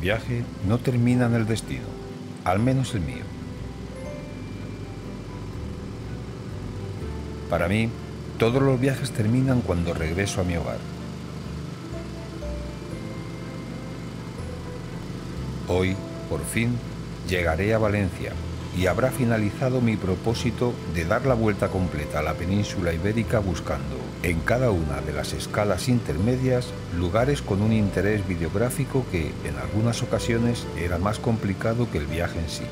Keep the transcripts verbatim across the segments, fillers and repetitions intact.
viaje no termina en el destino, al menos el mío. Para mí, todos los viajes terminan cuando regreso a mi hogar. Hoy, por fin, llegaré a Valencia y habrá finalizado mi propósito de dar la vuelta completa a la península ibérica buscando, en cada una de las escalas intermedias, lugares con un interés videográfico que, en algunas ocasiones, era más complicado que el viaje en sí.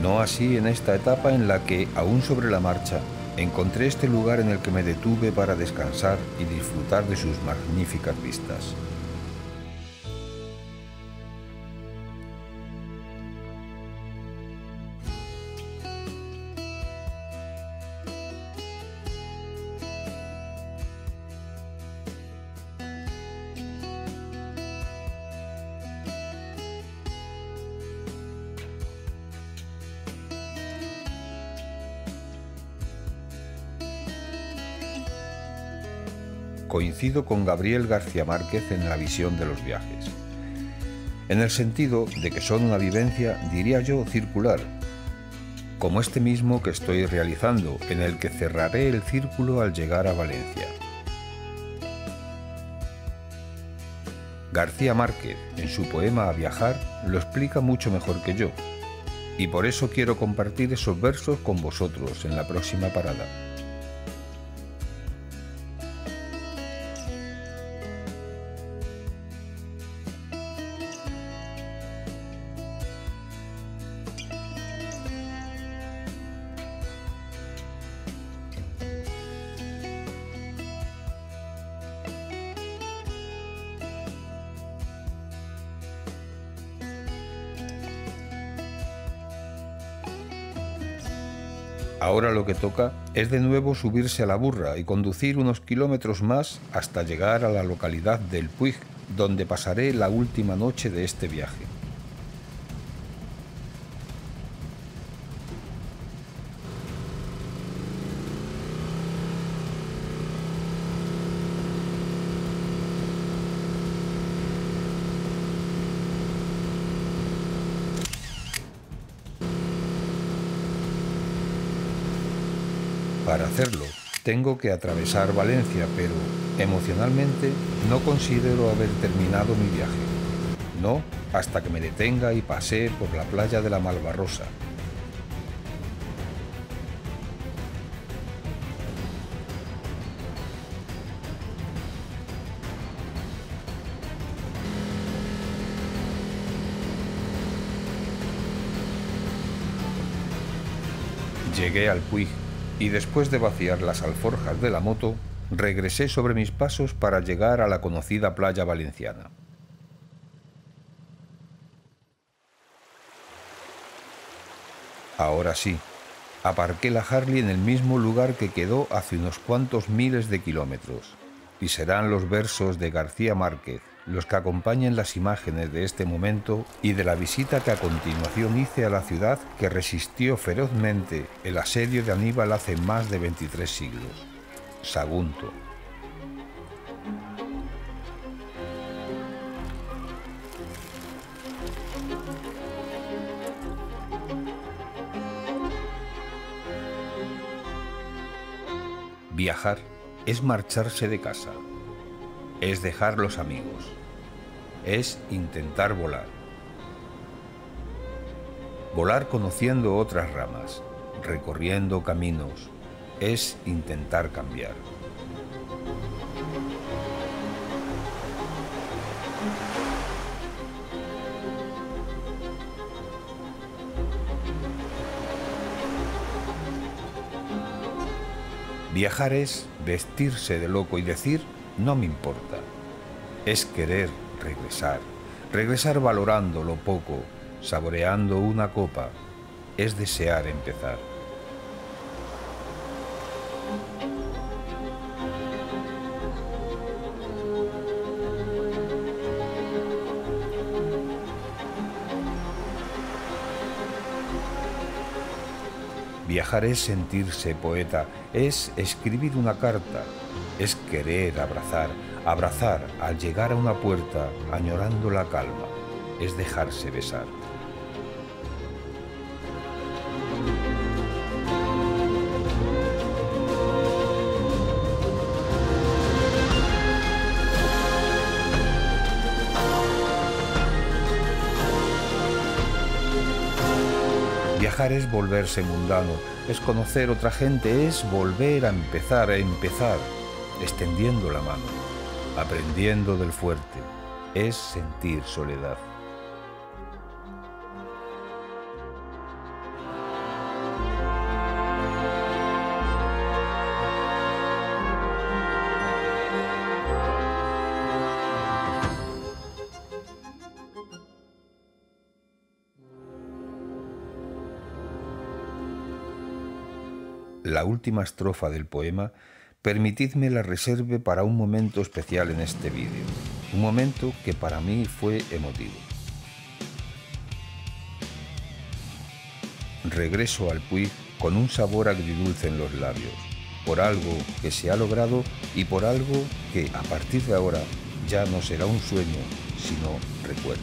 No así en esta etapa en la que, aún sobre la marcha, encontré este lugar en el que me detuve para descansar y disfrutar de sus magníficas vistas. Coincido con Gabriel García Márquez en la visión de los viajes. En el sentido de que son una vivencia, diría yo, circular, como este mismo que estoy realizando, en el que cerraré el círculo al llegar a Valencia. García Márquez, en su poema A viajar, lo explica mucho mejor que yo, y por eso quiero compartir esos versos con vosotros en la próxima parada. Ahora lo que toca es de nuevo subirse a la burra y conducir unos kilómetros más hasta llegar a la localidad del Puig, donde pasaré la última noche de este viaje. Para hacerlo, tengo que atravesar Valencia, pero emocionalmente no considero haber terminado mi viaje. No, hasta que me detenga y pase por la playa de la Malvarrosa. Llegué al Puig. Y después de vaciar las alforjas de la moto, regresé sobre mis pasos para llegar a la conocida playa valenciana. Ahora sí, aparqué la Harley en el mismo lugar que quedó hace unos cuantos miles de kilómetros, y serán los versos de García Márquez los que acompañen las imágenes de este momento y de la visita que a continuación hice a la ciudad que resistió ferozmente el asedio de Aníbal hace más de veintitrés siglos, Sagunto. Viajar es marcharse de casa. Es dejar los amigos. Es intentar volar. Volar conociendo otras ramas, recorriendo caminos. Es intentar cambiar. Viajar es vestirse de loco y decir: no me importa. Es querer regresar, regresar valorando lo poco, saboreando una copa, es desear empezar. Viajar es sentirse poeta, es escribir una carta, es querer abrazar, abrazar al llegar a una puerta añorando la calma, es dejarse besar. Viajar es volverse mundano, es conocer otra gente, es volver a empezar, a empezar, extendiendo la mano, aprendiendo del fuerte, es sentir soledad. La última estrofa del poema, permitidme la reserve para un momento especial en este vídeo, un momento que para mí fue emotivo. Regreso al Puig con un sabor agridulce en los labios, por algo que se ha logrado y por algo que, a partir de ahora, ya no será un sueño, sino recuerdo.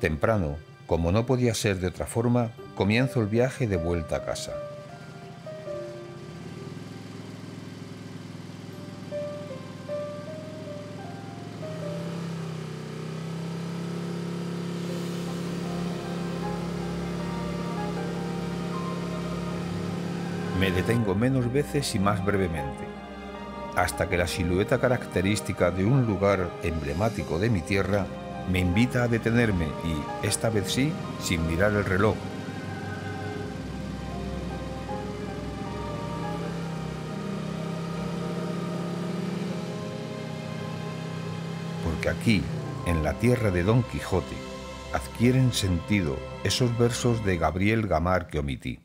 Temprano, como no podía ser de otra forma, comienzo el viaje de vuelta a casa. Me detengo menos veces y más brevemente, hasta que la silueta característica de un lugar emblemático de mi tierra me invita a detenerme y, esta vez sí, sin mirar el reloj. Porque aquí, en la tierra de Don Quijote, adquieren sentido esos versos de Gabriel García que omití.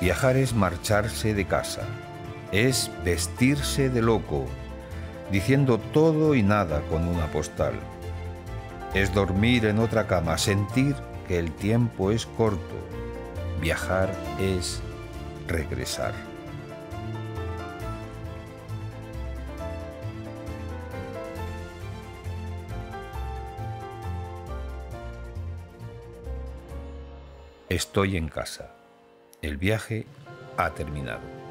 Viajar es marcharse de casa, es vestirse de loco, diciendo todo y nada con una postal. Es dormir en otra cama, sentir que el tiempo es corto. Viajar es regresar. Estoy en casa. El viaje ha terminado.